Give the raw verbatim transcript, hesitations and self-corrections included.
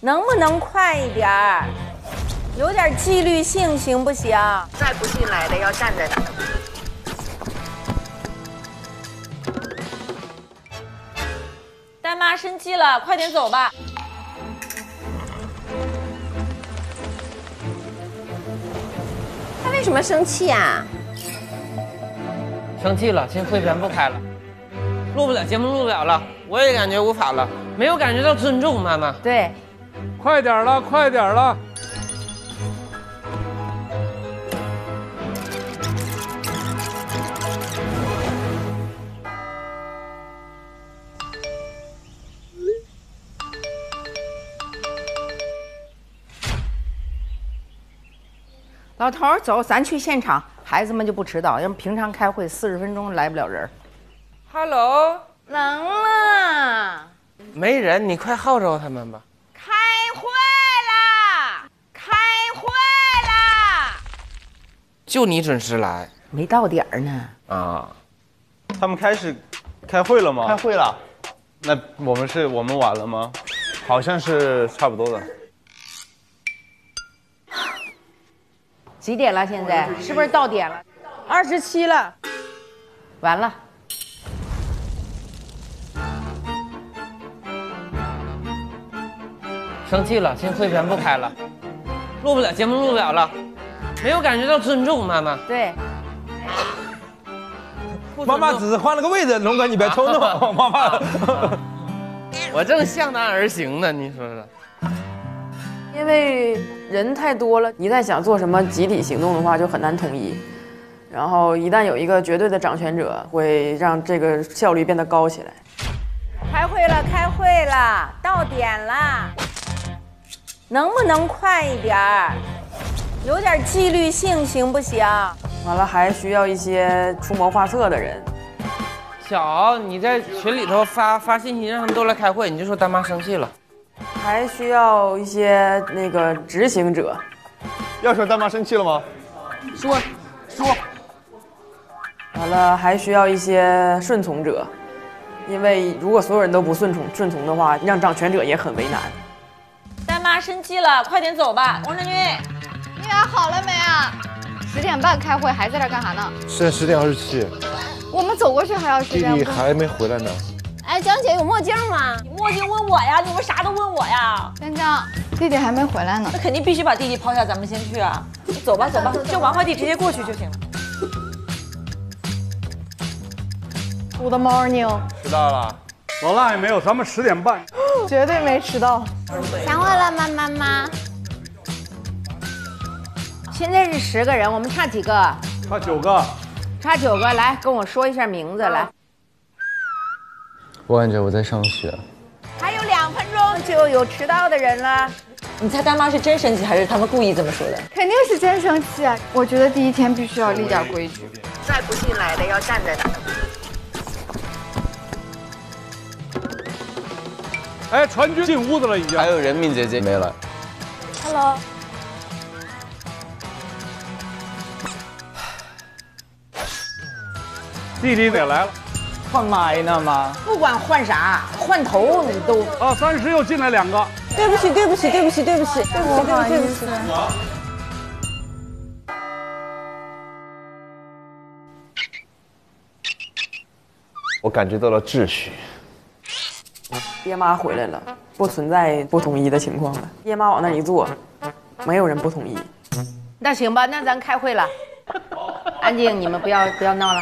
能不能快一点儿？有点纪律性行不行？再不进来的要站在那儿。 呆妈生气了，快点走吧。她为什么生气啊？生气了，这会员不开了，录不了节目，录不了了。我也感觉无法了，没有感觉到尊重妈妈。对，快点了，快点了。老头儿，走，咱去现场，孩子们就不迟到。要不平常开会四十分钟来不了人。Hello， 能了。没人，你快号召他们吧。开会啦！开会啦！就你准时来，没到点儿呢。啊，他们开始开会了吗？开会了。那我们是我们晚了吗？好像是差不多的。 几点了？现在是不是到点了？二十七了，完了。生气了，这会员不开了，录不了节目，录不了了，没有感觉到尊重，妈妈。对。妈妈只是换了个位置，龙哥你别冲动，啊、妈妈。啊啊、我正向难而行呢，你说说。 因为人太多了，一旦想做什么集体行动的话，就很难统一。然后一旦有一个绝对的掌权者，会让这个效率变得高起来。开会了，开会了，到点了，能不能快一点儿？有点纪律性行不行？完了，还需要一些出谋划策的人。小敖，你在群里头发发信息，让他们都来开会，你就说大妈生气了。 还需要一些那个执行者。要说大妈生气了吗？说，说。完了，还需要一些顺从者，因为如果所有人都不顺从顺从的话，让掌权者也很为难。大妈生气了，快点走吧，王振军。月牙好了没啊？十点半开会，还在这干啥呢？现在十点二十七。我们走过去还要十点。弟弟还没回来呢。 哎，江姐有墨镜吗？你墨镜问我呀，你不啥都问我呀。江江，弟弟还没回来呢，那肯定必须把弟弟抛下，咱们先去啊。走吧，走吧，叫王花弟直接过去就行了。Good morning， 迟到了，老辣也没有，咱们十点半，绝对没迟到。想我了吗，妈妈？现在是十个人，我们差几个？差九个。差九个，来跟我说一下名字来。 我感觉我在上学，还有两分钟就有迟到的人了。你猜大妈是真生气还是他们故意这么说的？肯定是真生气啊！我觉得第一天必须要立点规矩，再不进来的要站在那儿。哎，传军进屋子了已经。还有人民姐姐没来。Hello。弟弟得来了。 换麦呢吗？不管换啥，换头你都啊！三十又进来两个，对不起，对不起，对不起，对不起，对不起，对不起，对不起。我感觉到了秩序。爹妈回来了，不存在不统一的情况了。爹妈往那一坐，没有人不统一。那行吧，那咱开会了。安静，你们不要不要闹了。